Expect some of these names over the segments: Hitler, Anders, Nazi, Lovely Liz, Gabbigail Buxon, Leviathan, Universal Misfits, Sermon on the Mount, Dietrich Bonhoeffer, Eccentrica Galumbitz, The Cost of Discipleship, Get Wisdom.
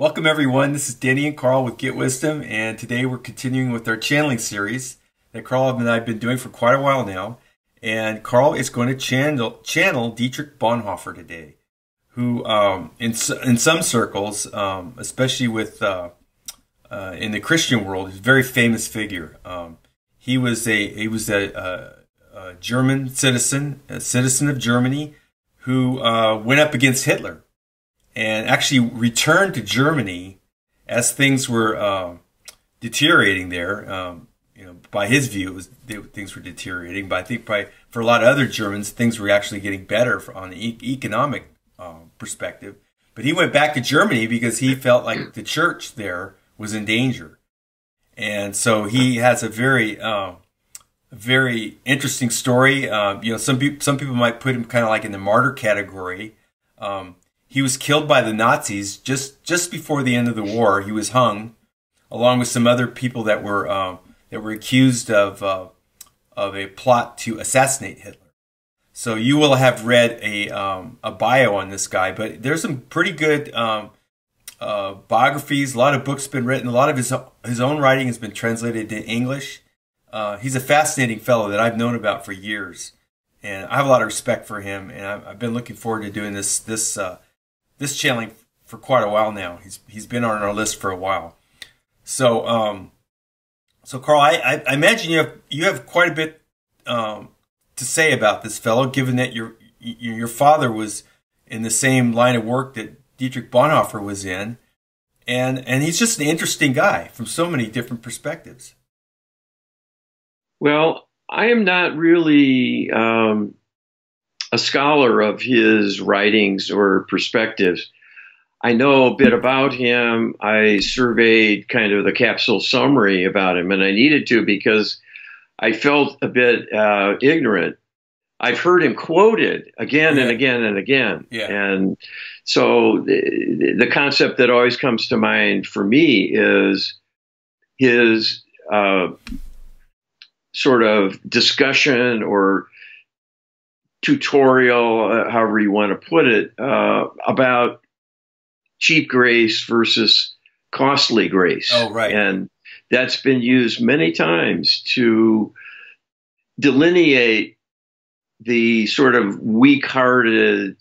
Welcome everyone, this is Danny and Carl with Get Wisdom, and today we're continuing with our channeling series that Carl and I have been doing for quite a while now. And Carl is going to channel Dietrich Bonhoeffer today, who in some circles, especially with in the Christian world, is a very famous figure. He was a German citizen, a citizen of Germany, who went up against Hitler. And actually returned to Germany as things were deteriorating there. You know, by his view, it was, things were deteriorating. But I think probably for a lot of other Germans, things were actually getting better on an economic perspective. But he went back to Germany because he felt like the church there was in danger. And so he has a very, very interesting story. You know, some people might put him kind of like in the martyr category. He was killed by the Nazis just before the end of the war. He was hung, along with some other people that were accused of a plot to assassinate Hitler. So you will have read a bio on this guy, but there's some pretty good biographies. A lot of books been written. A lot of his own writing has been translated into English. He's a fascinating fellow that I've known about for years, and I have a lot of respect for him. And I've been looking forward to doing this channeling for quite a while now. He's been on our list for a while. So, so Carl, I imagine you have quite a bit to say about this fellow, given that your father was in the same line of work that Dietrich Bonhoeffer was in, and he's just an interesting guy from so many different perspectives. Well, I am not really a scholar of his writings or perspectives. I know a bit about him. I surveyed kind of the capsule summary about him, and I needed to because I felt a bit ignorant I've heard him quoted again and again and again. Yeah. And so the concept that always comes to mind for me is his sort of discussion or tutorial, however you want to put it, about cheap grace versus costly grace. Oh, right. And that's been used many times to delineate the sort of weak-hearted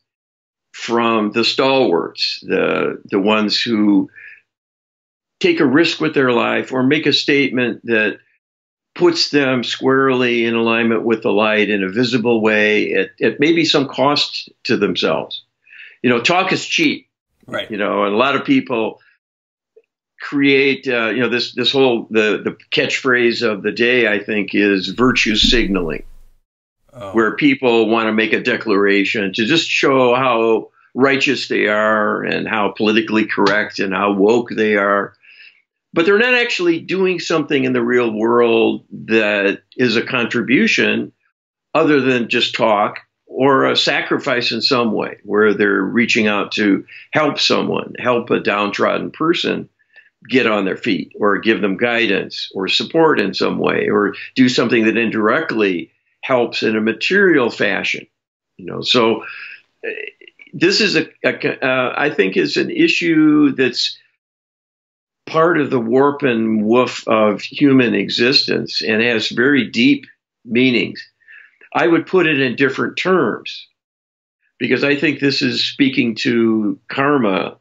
from the stalwarts, the ones who take a risk with their life or make a statement that puts them squarely in alignment with the light in a visible way at maybe some cost to themselves. You know, talk is cheap, right? You know, and a lot of people create, you know, this whole, the catchphrase of the day, I think, is virtue signaling. Oh. Where people want to make a declaration to just show how righteous they are and how politically correct and how woke they are. But they're not actually doing something in the real world that is a contribution other than just talk or a sacrifice in some way, where they're reaching out to help someone, help a downtrodden person get on their feet or give them guidance or support in some way or do something that indirectly helps in a material fashion, you know. So this is I think is an issue that's part of the warp and woof of human existence and has very deep meanings. I would put it in different terms because I think this is speaking to karma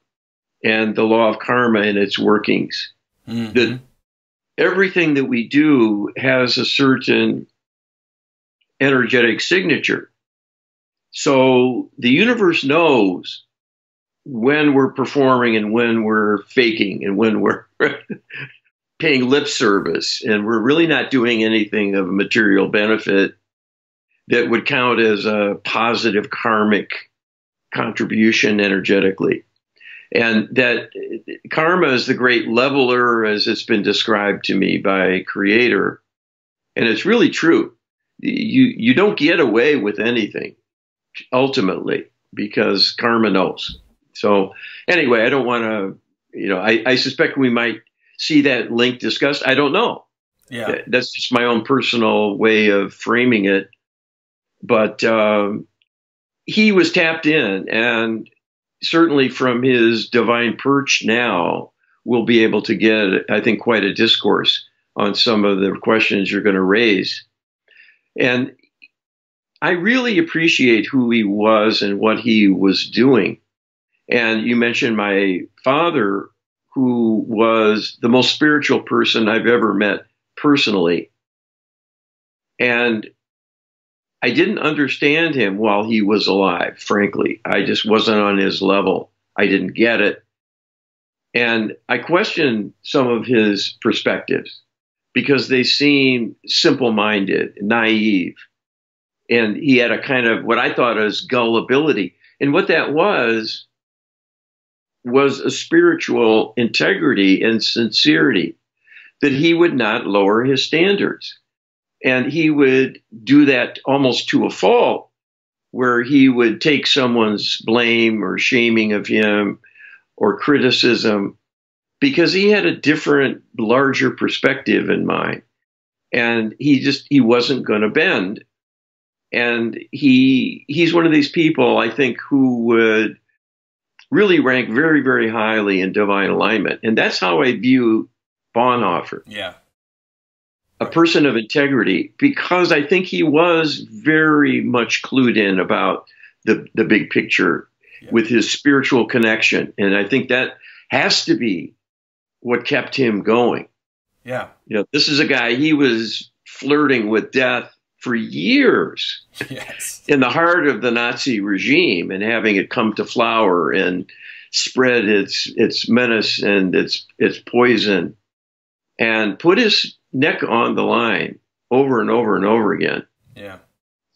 and the law of karma and its workings. Mm-hmm. That everything that we do has a certain energetic signature. So the universe knows when we're performing and when we're faking and when we're paying lip service and we're really not doing anything of material benefit that would count as a positive karmic contribution energetically. And that karma is the great leveler, as it's been described to me by Creator. And it's really true. You don't get away with anything, ultimately, because karma knows. So anyway, I don't want to, you know, I suspect we might see that link discussed. I don't know. Yeah. That's just my own personal way of framing it. But he was tapped in, and certainly from his divine perch now, we'll be able to get, I think, quite a discourse on some of the questions you're going to raise. And I really appreciate who he was and what he was doing. And you mentioned my father, who was the most spiritual person I've ever met personally. And I didn't understand him while he was alive, frankly. I just wasn't on his level. I didn't get it. And I questioned some of his perspectives, because they seemed simple-minded, naive. And he had a kind of what I thought as gullibility. And what that was a spiritual integrity and sincerity, that he would not lower his standards. And he would do that almost to a fault, where he would take someone's blame or shaming of him or criticism, because he had a different, larger perspective in mind. And he wasn't going to bend. And he's one of these people, I think, who would really rank very, very highly in divine alignment. And that's how I view Bonhoeffer. Yeah. A person of integrity, because I think he was very much clued in about the big picture with his spiritual connection. And I think that has to be what kept him going. Yeah. You know, this is a guy, he was flirting with death for years. Yes. In the heart of the Nazi regime, and having it come to flower and spread its menace and its poison, and put his neck on the line over and over and over again. Yeah.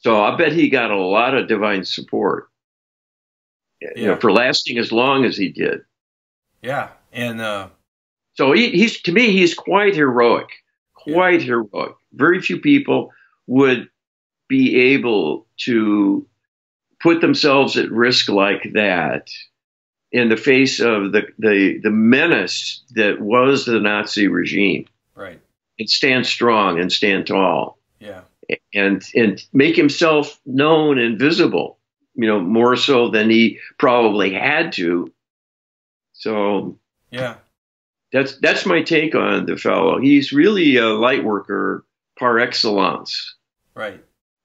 So I bet he got a lot of divine support, you know, for lasting as long as he did. Yeah. And so he's, to me, he's quite heroic, very few people would be able to put themselves at risk like that in the face of the menace that was the Nazi regime. Right. And stand strong and stand tall. Yeah. And make himself known and visible, you know, more so than he probably had to. So yeah, that's my take on the fellow. He's really a light worker par excellence. Right.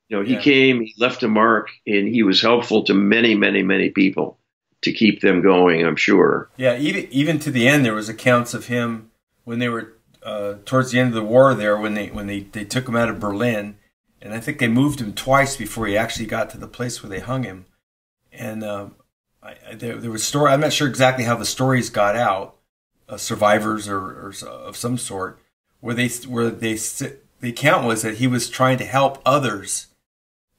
You know, he came, he left a mark, and he was helpful to many, many, many people to keep them going, I'm sure. Yeah, even to the end, there was accounts of him when they were towards the end of the war there, when they took him out of Berlin, and I think they moved him twice before he actually got to the place where they hung him. And there was story. I'm not sure exactly how the stories got out, survivors or of some sort, where they the account was that he was trying to help others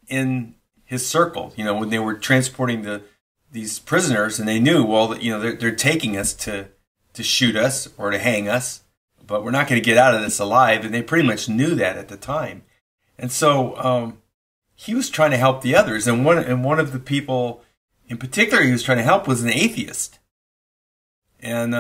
in his circle, you know, when they were transporting these prisoners, and they knew, well, you know, they're taking us to shoot us or to hang us, but we're not going to get out of this alive. And they pretty much knew that at the time. And so he was trying to help the others. And one of the people in particular he was trying to help was an atheist. And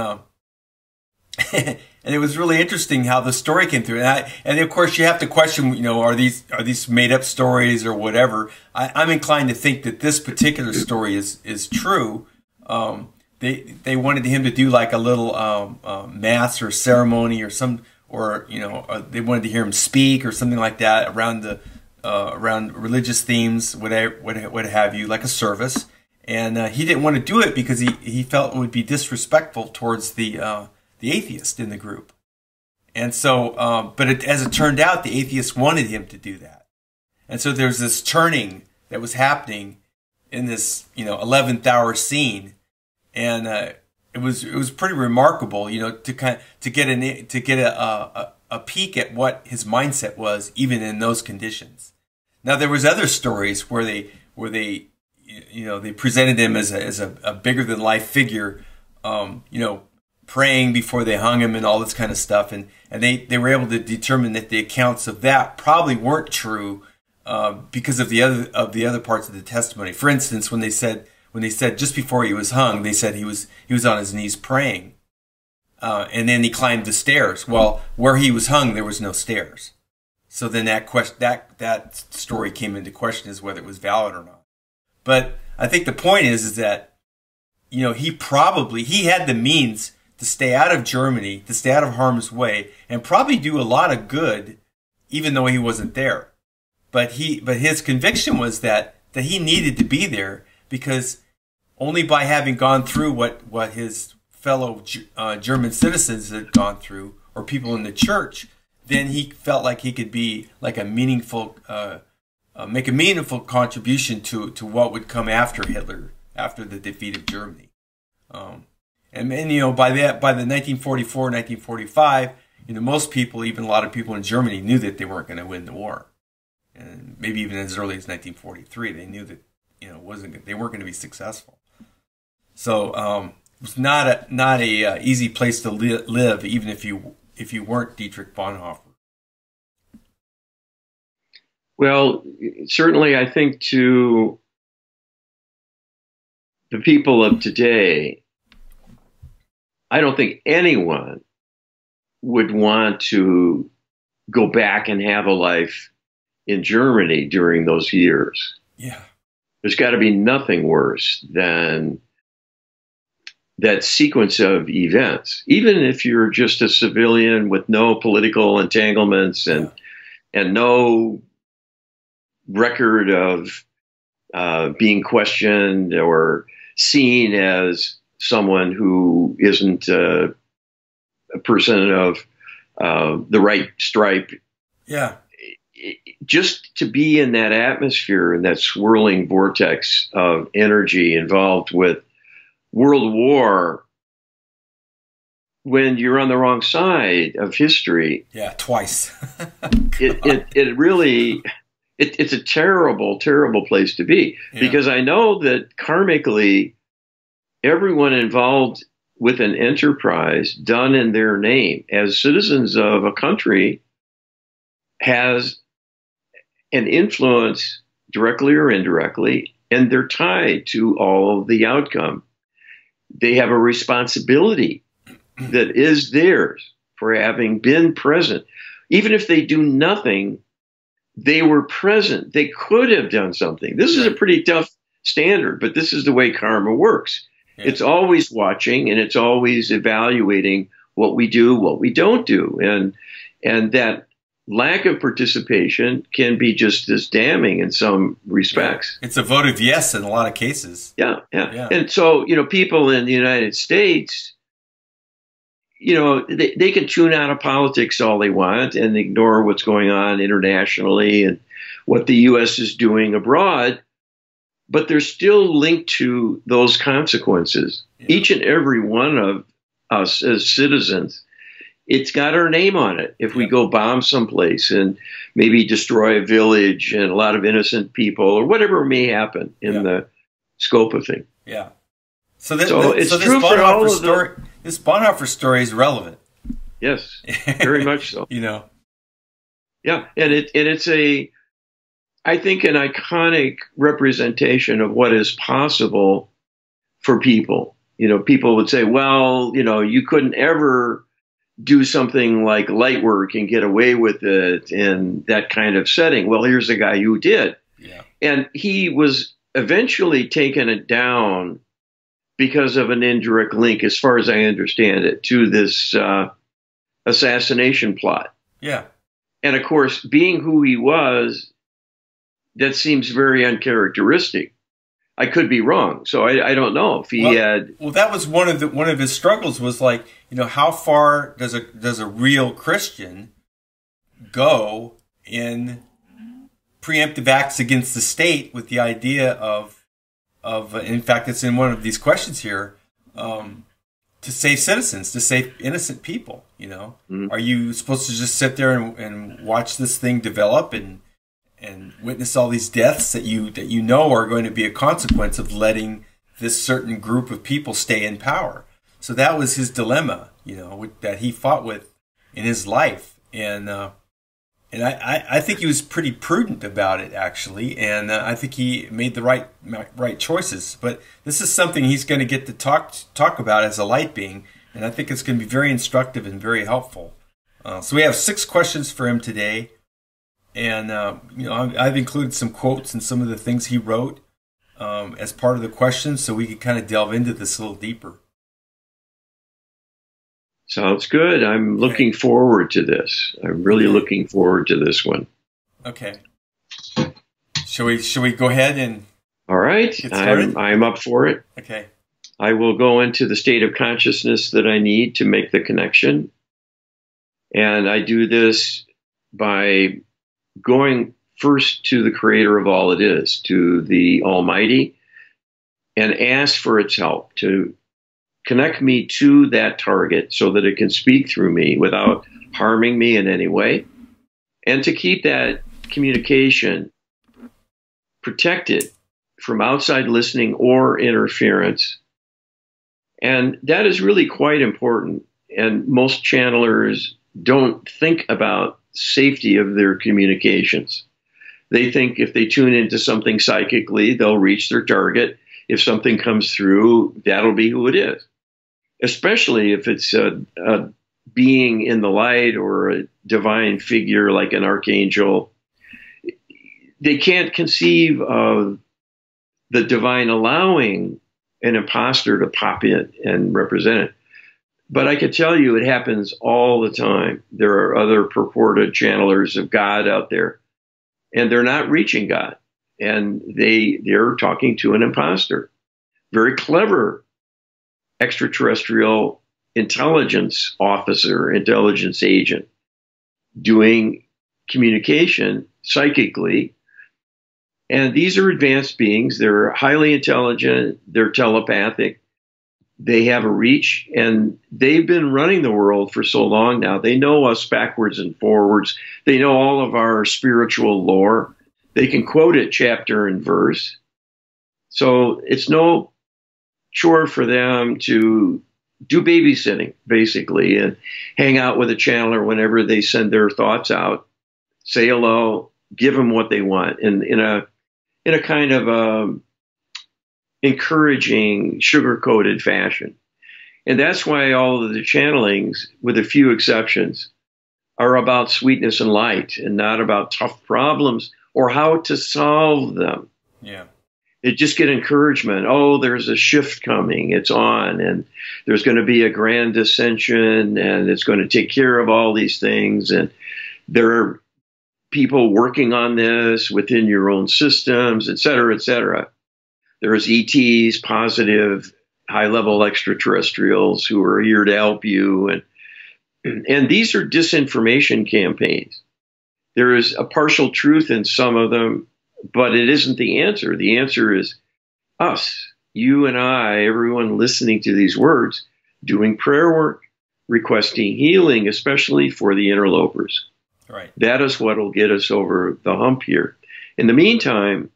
and it was really interesting how the story came through. And of course, you have to question, you know, are these made up stories or whatever? I'm inclined to think that this particular story is true. They wanted him to do like a little mass or ceremony or some, or you know, they wanted to hear him speak or something like that around the around religious themes, what have you, like a service. And he didn't want to do it because he felt it would be disrespectful towards the atheist in the group. And so, but as it turned out, the atheist wanted him to do that. And so there's this turning that was happening in this, you know, 11th hour scene. And it was pretty remarkable, you know, to get a peek at what his mindset was, even in those conditions. Now, there was other stories where they, you know, they presented him as a bigger than life figure, you know, praying before they hung him and all this kind of stuff. And they were able to determine that the accounts of that probably weren't true because of the other parts of the testimony. For instance, when they said just before he was hung, they said he was on his knees praying. And then he climbed the stairs. Well, where he was hung, there was no stairs. So then that story came into question as whether it was valid or not. But I think the point is that, you know, he had the means to stay out of Germany, to stay out of harm's way, and probably do a lot of good, even though he wasn't there. But his conviction was that he needed to be there, because only by having gone through what his fellow German citizens had gone through, or people in the church, then he felt like he could be like a meaningful, make a meaningful contribution to what would come after Hitler, after the defeat of Germany. And you know, by the 1944, 1945, you know, most people, even a lot of people in Germany, knew that they weren't going to win the war, and maybe even as early as 1943, they knew that, you know, they weren't going to be successful. So it was not a easy place to live, even if you weren't Dietrich Bonhoeffer. Well, certainly, I think to the people of today, I don't think anyone would want to go back and have a life in Germany during those years. Yeah. There's got to be nothing worse than that sequence of events, even if you're just a civilian with no political entanglements and no record of being questioned or seen as someone who isn't a person of the right stripe. Yeah. Just to be in that atmosphere, in that swirling vortex of energy involved with world war, when you're on the wrong side of history. Yeah, twice. It's a terrible, terrible place to be. Yeah. Because I know that karmically, everyone involved with an enterprise done in their name as citizens of a country has and influence directly or indirectly, and they're tied to all of the outcome. They have a responsibility that is theirs for having been present. Even if they do nothing, they were present. They could have done something. This is a pretty tough standard, but this is the way karma works. Yeah. It's always watching, and it's always evaluating what we do, what we don't do. And that lack of participation can be just as damning in some respects. Yeah. It's a vote of yes in a lot of cases. Yeah. And so, you know, people in the United States, you know, they can tune out of politics all they want and ignore what's going on internationally and what the U.S. is doing abroad, but they're still linked to those consequences. Yeah. Each and every one of us as citizens, it's got our name on it. If we go bomb someplace and maybe destroy a village and a lot of innocent people or whatever may happen in the scope of things. Yeah. So this Bonhoeffer story is relevant. Yes, very much so. You know, and it's a, I think, an iconic representation of what is possible for people. You know, people would say, well, you know, you couldn't ever do something like light work and get away with it in that kind of setting. Well, here's a guy who did, and he was eventually taken down because of an indirect link, as far as I understand it, to this assassination plot. Yeah. And of course, being who he was, that seems very uncharacteristic. I could be wrong, so I don't know if he had. Well, that was one of his struggles was like, you know, how far does a real Christian go in preemptive acts against the state with the idea of, in fact, it's in one of these questions here, to save citizens, to save innocent people, you know? Mm-hmm. Are you supposed to just sit there and watch this thing develop and witness all these deaths that you know are going to be a consequence of letting this certain group of people stay in power? So that was his dilemma, you know, that he fought with in his life. And I think he was pretty prudent about it, actually, and I think he made the right choices. But this is something he's going to get to talk about as a light being, and I think it's going to be very instructive and very helpful. So we have 6 questions for him today, and you know, I've included some quotes and some of the things he wrote as part of the questions, so we can kind of delve into this a little deeper. Sounds good. I'm looking forward to this. I'm really looking forward to this one. Okay. Shall we go ahead and all right. Get started? I'm up for it. Okay. I will go into the state of consciousness that I need to make the connection. And I do this by going first to the creator of all it is, to the Almighty, and ask for its help to connect me to that target so that it can speak through me without harming me in any way, and to keep that communication protected from outside listening or interference. And that is really quite important. And most channelers don't think about safety of their communications. They think if they tune into something psychically, they'll reach their target. If something comes through, that'll be who it is. Especially if it's a being in the light or a divine figure like an archangel. They can't conceive of the divine allowing an imposter to pop in and represent it. But I can tell you it happens all the time. There are other purported channelers of God out there, and they're not reaching God. And they're talking to an imposter. Very clever extraterrestrial intelligence officer, intelligence agent, doing communication psychically. And these are advanced beings. They're highly intelligent. They're telepathic. They have a reach. And they've been running the world for so long now. They know us backwards and forwards. They know all of our spiritual lore. They can quote it chapter and verse. So it's no chore for them to do babysitting, basically, and hang out with a channeler whenever they send their thoughts out, say hello, give them what they want, and in a kind of encouraging, sugar-coated fashion. And that's why all of the channelings, with a few exceptions, are about sweetness and light and not about tough problems or how to solve them. Yeah. It just get encouragement. Oh, there's a shift coming. It's on, and there's going to be a grand dissension, and it's going to take care of all these things. And there are people working on this within your own systems, et cetera, et cetera. There's ETs, positive, high-level extraterrestrials who are here to help you. And these are disinformation campaigns. There is a partial truth in some of them, but it isn't the answer. The answer is us, you and I, everyone listening to these words, doing prayer work, requesting healing, especially for the interlopers. Right. That is what will get us over the hump here. In the meantime,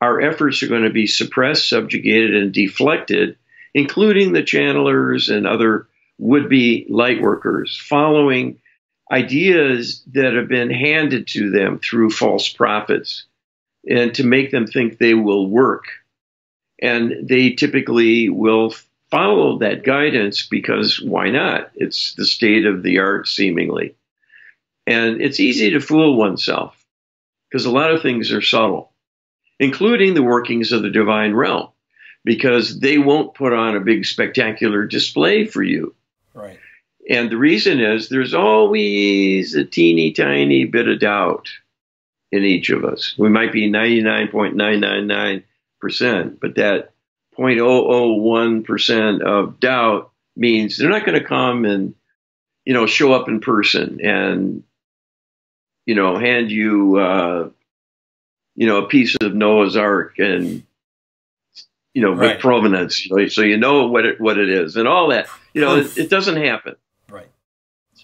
our efforts are going to be suppressed, subjugated, and deflected, including the channelers and other would-be light workers, following ideas that have been handed to them through false prophets, and to make them think they will work. And they typically will follow that guidance because why not? It's the state of the art, seemingly. And it's easy to fool oneself because a lot of things are subtle, including the workings of the divine realm, because they won't put on a big spectacular display for you. Right. And the reason is there's always a teeny tiny bit of doubt in each of us. We might be 99.999%, but that 0.001% of doubt means they're not going to come and, you know, show up in person and, you know, hand you, you know, a piece of Noah's Ark and, you know, with provenance, so you know what it is and all that. You know, it doesn't happen.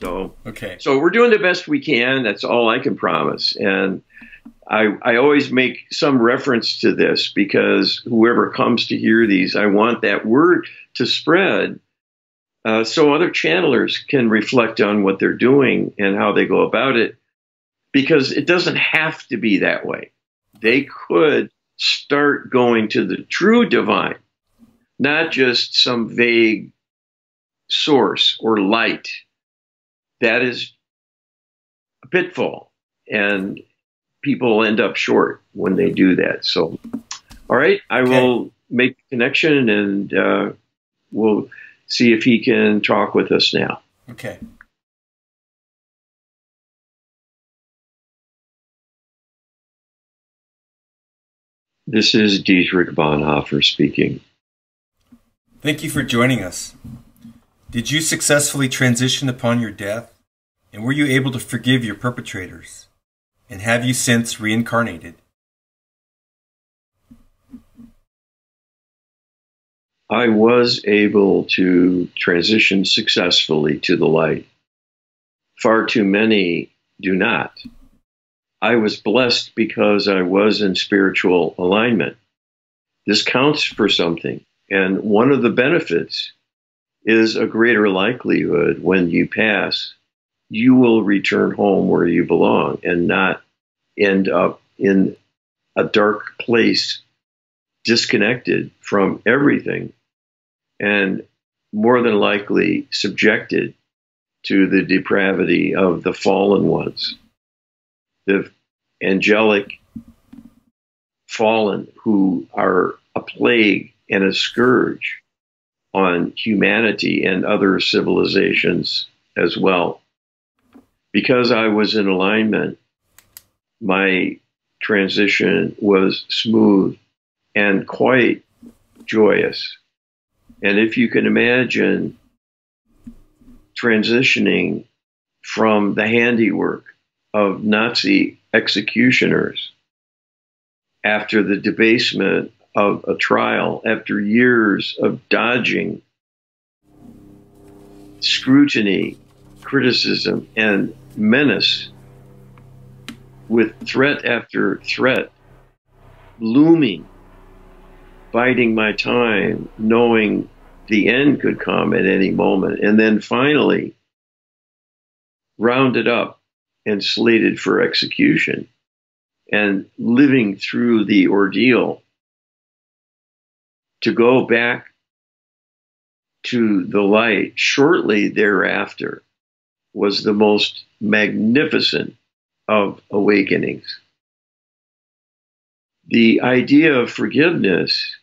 So, okay. So we're doing the best we can. That's all I can promise. And I always make some reference to this because whoever comes to hear these, I want that word to spread so other channelers can reflect on what they're doing and how they go about it, because it doesn't have to be that way. They could start going to the true divine, not just some vague source or light. That is a pitfall, and people end up short when they do that. So, all right, I will make the connection, and we'll see if he can talk with us now. Okay. This is Dietrich Bonhoeffer speaking. Thank you for joining us. Did you successfully transition upon your death, and were you able to forgive your perpetrators, and have you since reincarnated? I was able to transition successfully to the light. Far too many do not. I was blessed because I was in spiritual alignment. This counts for something, and one of the benefits is a greater likelihood when you pass, you will return home where you belong and not end up in a dark place, disconnected from everything, and more than likely subjected to the depravity of the fallen ones, the angelic fallen who are a plague and a scourge on humanity and other civilizations as well. Because I was in alignment, my transition was smooth and quite joyous. And if you can imagine transitioning from the handiwork of Nazi executioners after the debasement of a trial, after years of dodging scrutiny, criticism, and menace, with threat after threat looming, biding my time, knowing the end could come at any moment, and then finally rounded up and slated for execution, and living through the ordeal, to go back to the light shortly thereafter was the most magnificent of awakenings. The idea of forgiveness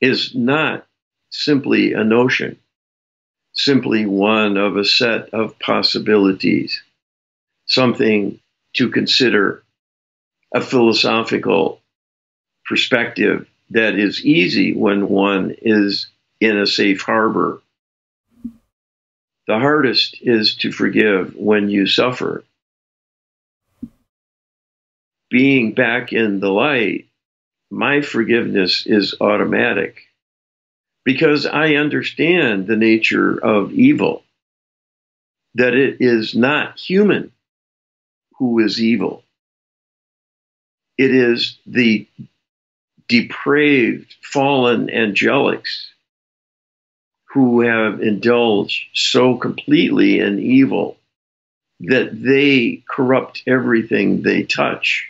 is not simply a notion, simply one of a set of possibilities, something to consider, a philosophical perspective that is easy when one is in a safe harbor. The hardest is to forgive when you suffer. Being back in the light, my forgiveness is automatic because I understand the nature of evil, that it is not human who is evil. It is the depraved, fallen angelics who have indulged so completely in evil that they corrupt everything they touch,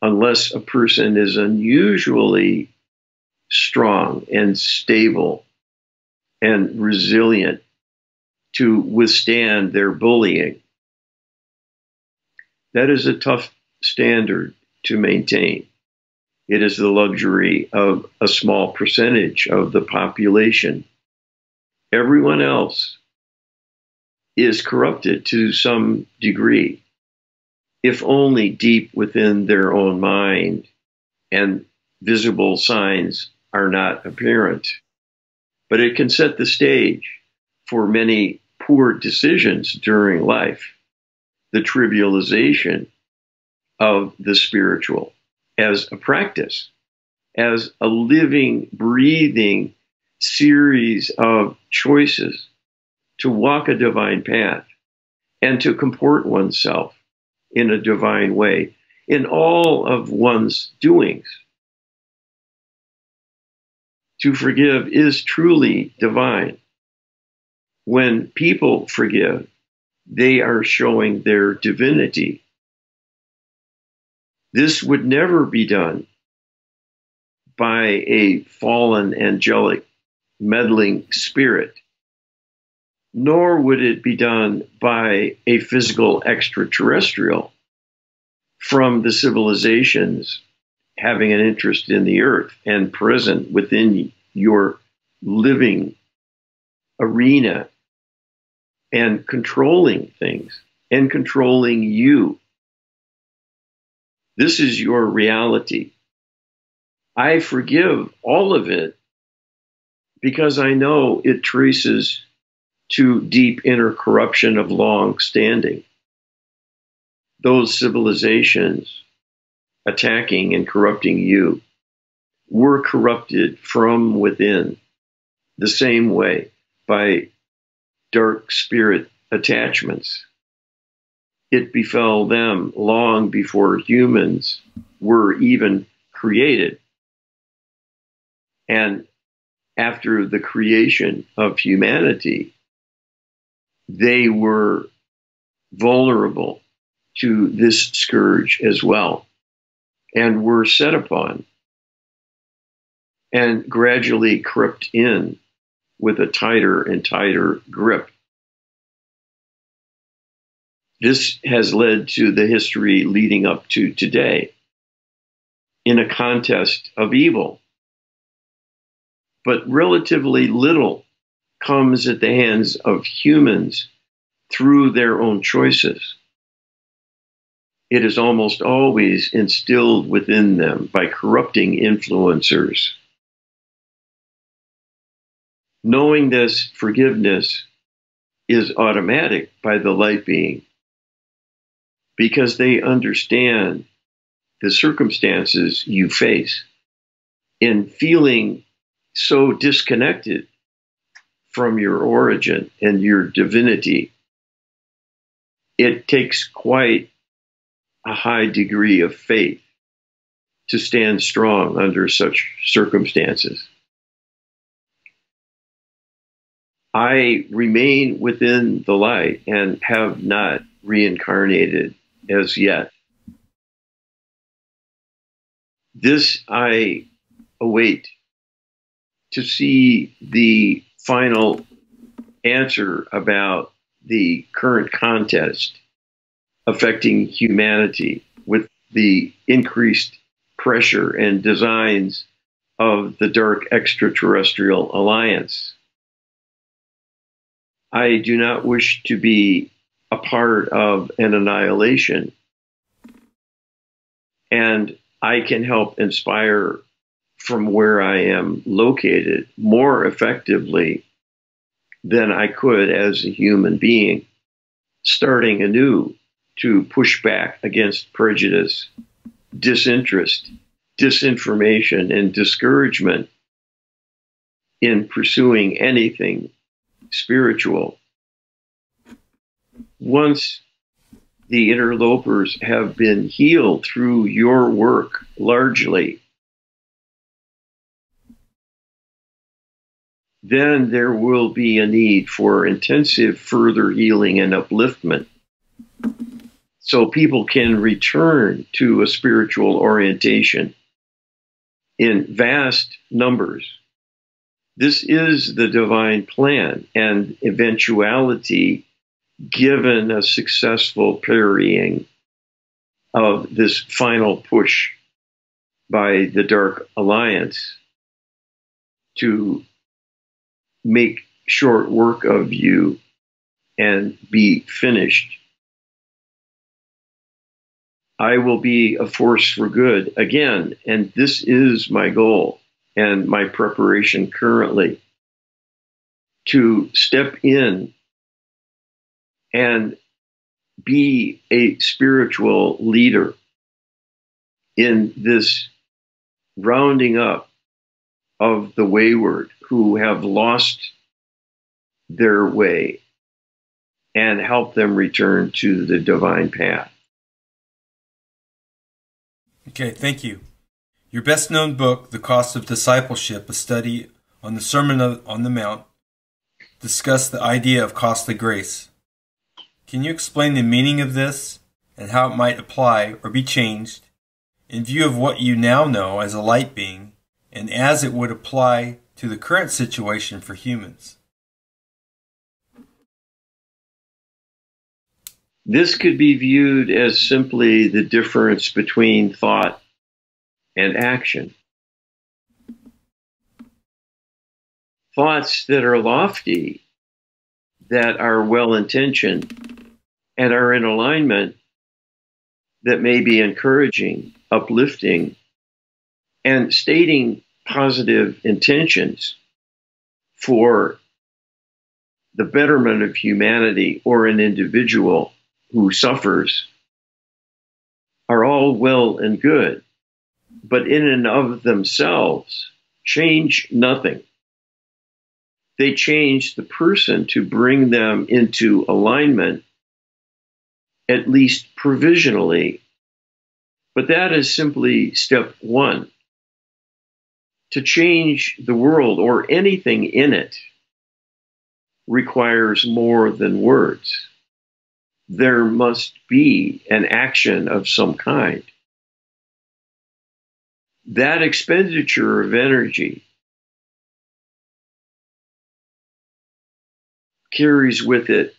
unless a person is unusually strong and stable and resilient to withstand their bullying. That is a tough standard to maintain. It is the luxury of a small percentage of the population. Everyone else is corrupted to some degree, if only deep within their own mind, and visible signs are not apparent. But it can set the stage for many poor decisions during life, the trivialization of the spiritual as a practice, as a living, breathing series of choices to walk a divine path and to comport oneself in a divine way in all of one's doings. To forgive is truly divine. When people forgive, they are showing their divinity. This would never be done by a fallen angelic meddling spirit, nor would it be done by a physical extraterrestrial from the civilizations having an interest in the earth and present within your living arena and controlling things and controlling you. This is your reality. I forgive all of it because I know it traces to deep inner corruption of long standing. Those civilizations attacking and corrupting you were corrupted from within the same way by dark spirit attachments. It befell them long before humans were even created. And after the creation of humanity, they were vulnerable to this scourge as well, and were set upon and gradually crept in with a tighter and tighter grip. This has led to the history leading up to today in a contest of evil, but relatively little comes at the hands of humans through their own choices. It is almost always instilled within them by corrupting influencers. Knowing this, forgiveness is automatic by the light being because they understand the circumstances you face in feeling so disconnected from your origin and your divinity. It takes quite a high degree of faith to stand strong under such circumstances. I remain within the light and have not reincarnated as yet. This I await to see the final answer about the current contest affecting humanity with the increased pressure and designs of the Dark Extraterrestrial Alliance. I do not wish to be a part of an annihilation, and I can help inspire from where I am located more effectively than I could as a human being, starting anew to push back against prejudice, disinterest, disinformation, and discouragement in pursuing anything spiritual. Once the interlopers have been healed through your work largely, then there will be a need for intensive further healing and upliftment, so people can return to a spiritual orientation in vast numbers. This is the divine plan and eventuality given a successful parrying of this final push by the Dark Alliance to make short work of you and be finished. I will be a force for good again, and this is my goal and my preparation currently, to step in and be a spiritual leader in this rounding up of the wayward who have lost their way and help them return to the divine path. Okay, thank you. Your best-known book, The Cost of Discipleship, a study on the Sermon on the Mount, discussed the idea of costly grace. Can you explain the meaning of this and how it might apply or be changed in view of what you now know as a light being and as it would apply to the current situation for humans? This could be viewed as simply the difference between thought and action. Thoughts that are lofty, that are well-intentioned, and are in alignment, that may be encouraging, uplifting, and stating positive intentions for the betterment of humanity or an individual who suffers, are all well and good, but in and of themselves change nothing. They change the person to bring them into alignment, at least provisionally, but that is simply step one. To change the world or anything in it requires more than words. There must be an action of some kind. That expenditure of energy carries with it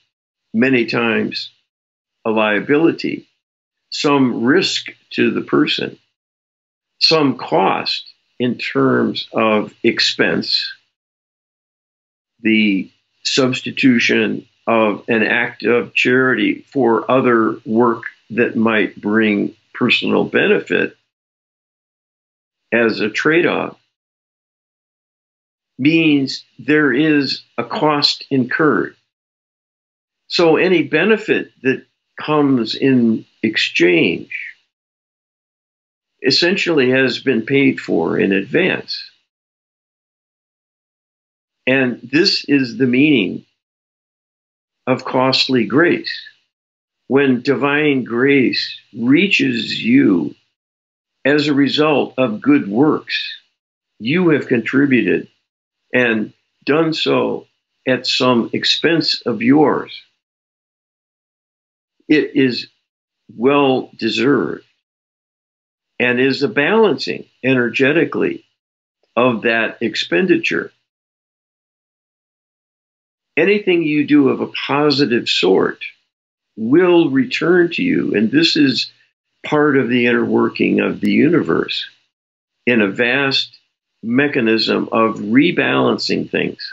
many times a liability, some risk to the person, some cost in terms of expense, the substitution of an act of charity for other work that might bring personal benefit as a trade-off, means there is a cost incurred. So any benefit that comes in exchange essentially has been paid for in advance. And this is the meaning of costly grace. When divine grace reaches you as a result of good works you have contributed and done so at some expense of yours, it is well deserved and is a balancing energetically of that expenditure. Anything you do of a positive sort will return to you, and this is part of the inner working of the universe in a vast mechanism of rebalancing things.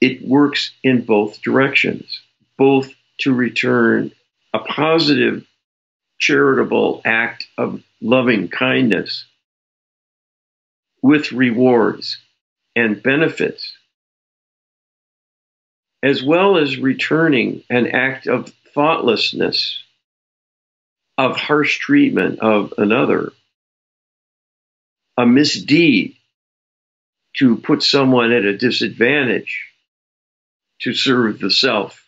It works in both directions, both to return a positive charitable act of loving kindness with rewards and benefits, as well as returning an act of thoughtlessness, of harsh treatment of another, a misdeed to put someone at a disadvantage to serve the self,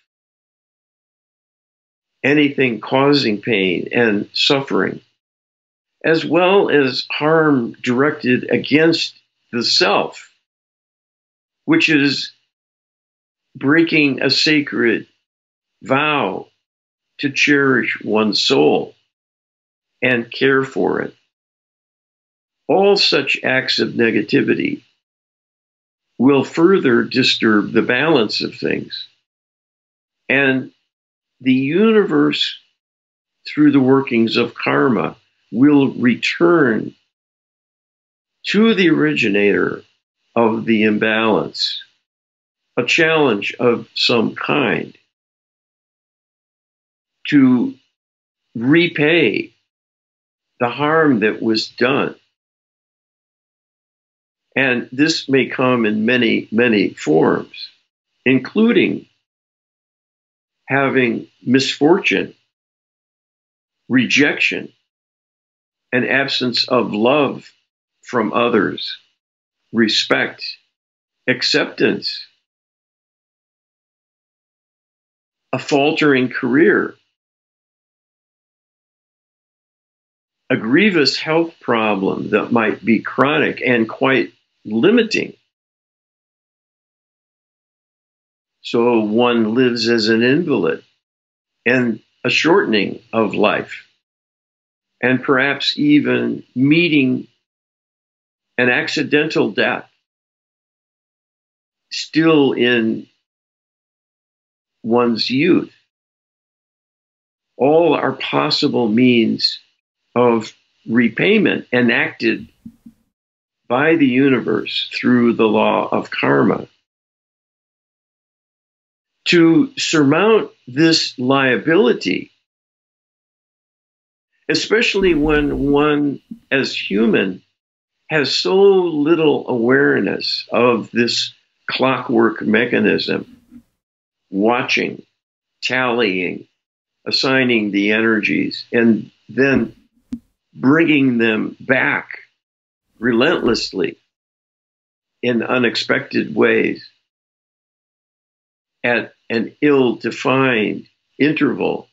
anything causing pain and suffering, as well as harm directed against the self, which is breaking a sacred vow to cherish one's soul and care for it. All such acts of negativity will further disturb the balance of things. And the universe, through the workings of karma, will return to the originator of the imbalance a challenge of some kind to repay the harm that was done. And this may come in many, many forms, including having misfortune, rejection, an absence of love from others, respect, acceptance, a faltering career, a grievous health problem that might be chronic and quite limiting. So one lives as an invalid, and a shortening of life, and perhaps even meeting an accidental death, still in one's youth. All are possible means of repayment enacted by the universe through the law of karma. To surmount this liability, especially when one as human has so little awareness of this clockwork mechanism, watching, tallying, assigning the energies, and then bringing them back relentlessly in unexpected ways at an ill-defined interval,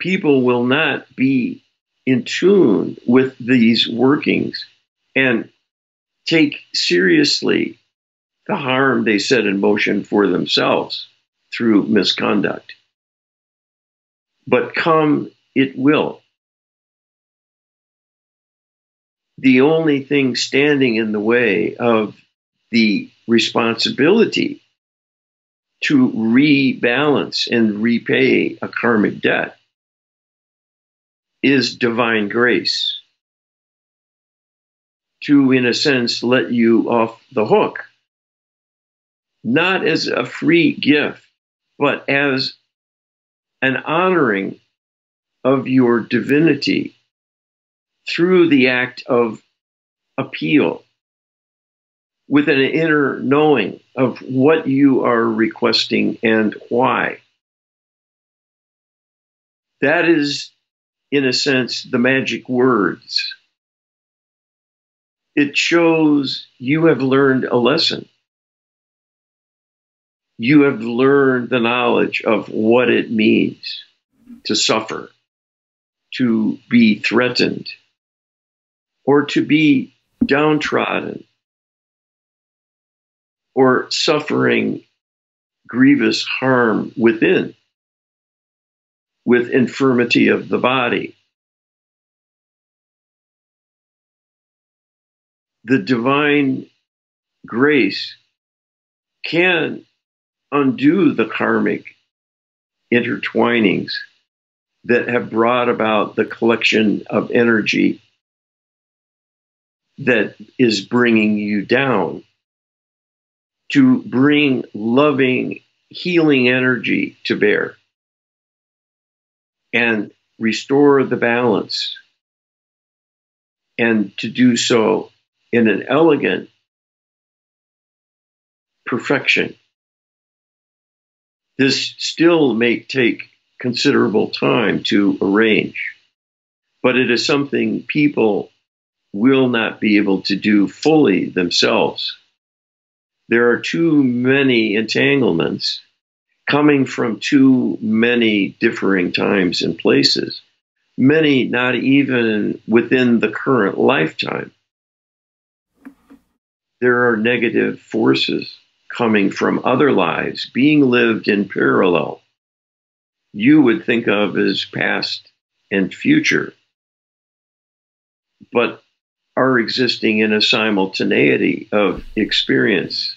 people will not be in tune with these workings and take seriously the harm they set in motion for themselves through misconduct. But come it will. The only thing standing in the way of the responsibility to rebalance and repay a karmic debt is divine grace, to, in a sense, let you off the hook, not as a free gift, but as an honoring of your divinity through the act of appeal, with an inner knowing of what you are requesting and why. That is, in a sense, the magic words. It shows you have learned a lesson. You have learned the knowledge of what it means to suffer, to be threatened, or to be downtrodden, or suffering grievous harm within, with infirmity of the body. The divine grace can undo the karmic intertwinings that have brought about the collection of energy that is bringing you down, to bring loving, healing energy to bear and restore the balance, and to do so in an elegant perfection. This still may take considerable time to arrange, but it is something people will not be able to do fully themselves. There are too many entanglements coming from too many differing times and places, many not even within the current lifetime. There are negative forces coming from other lives being lived in parallel, you would think of as past and future, but are existing in a simultaneity of experience.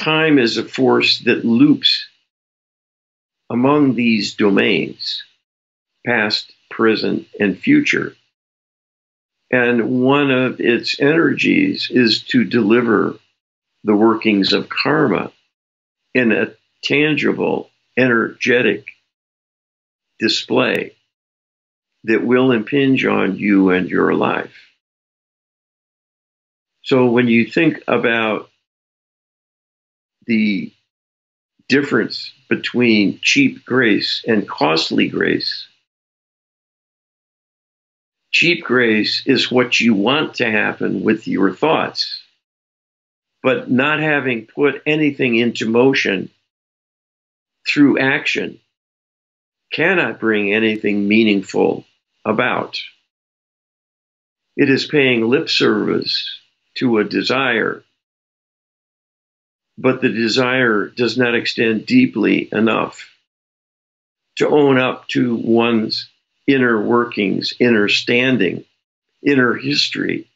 Time is a force that loops among these domains, past, present, and future. And one of its energies is to deliver the workings of karma in a tangible, energetic display that will impinge on you and your life. So when you think about the difference between cheap grace and costly grace, cheap grace is what you want to happen with your thoughts, but not having put anything into motion through action cannot bring anything meaningful about. It is paying lip service to a desire, but the desire does not extend deeply enough to own up to one's inner workings, inner standing, inner history,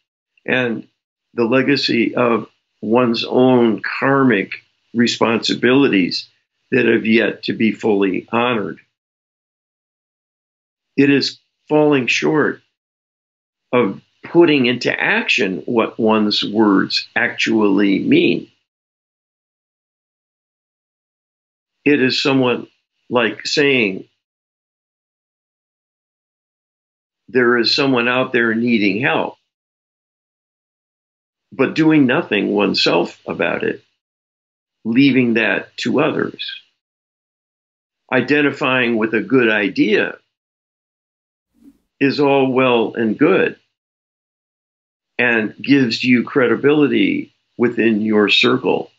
and the legacy of one's own karmic responsibilities that have yet to be fully honored. It is falling short of putting into action what one's words actually mean. It is somewhat like saying, there is someone out there needing help, but doing nothing oneself about it, leaving that to others. Identifying with a good idea is all well and good and gives you credibility within your circle.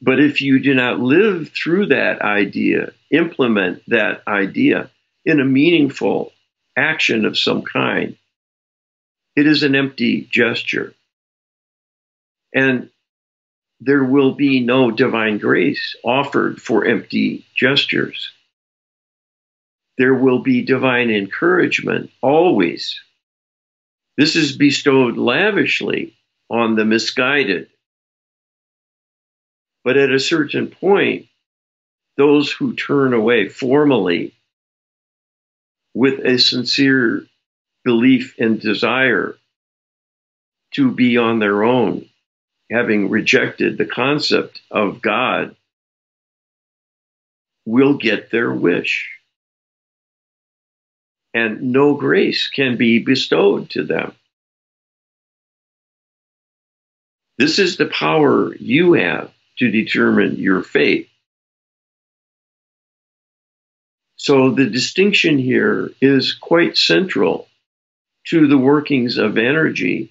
But if you do not live through that idea, implement that idea in a meaningful action of some kind, it is an empty gesture. And there will be no divine grace offered for empty gestures. There will be divine encouragement always. This is bestowed lavishly on the misguided. But at a certain point, those who turn away formally with a sincere belief and desire to be on their own, having rejected the concept of God, will get their wish. And no grace can be bestowed to them. This is the power you have to determine your fate. So the distinction here is quite central to the workings of energy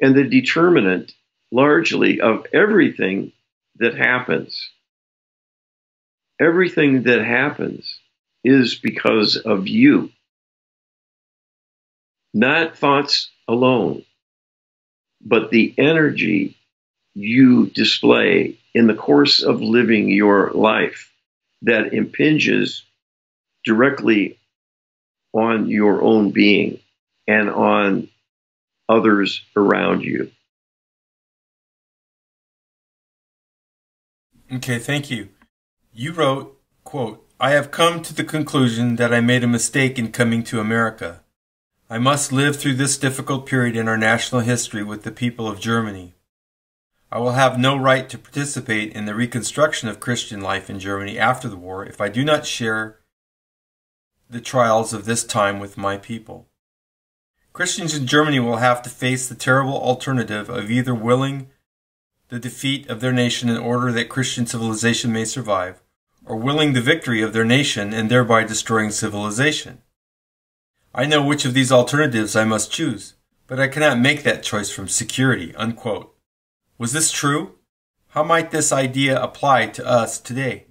and the determinant largely of everything that happens. Everything that happens is because of you, not thoughts alone, but the energy you display in the course of living your life that impinges directly on your own being and on others around you. Okay, thank you. You wrote, quote, "I have come to the conclusion that I made a mistake in coming to America. I must live through this difficult period in our national history with the people of Germany. I will have no right to participate in the reconstruction of Christian life in Germany after the war if I do not share the trials of this time with my people. Christians in Germany will have to face the terrible alternative of either willing the defeat of their nation in order that Christian civilization may survive, or willing the victory of their nation and thereby destroying civilization. I know which of these alternatives I must choose, but I cannot make that choice from security," unquote. Was this true? How might this idea apply to us today?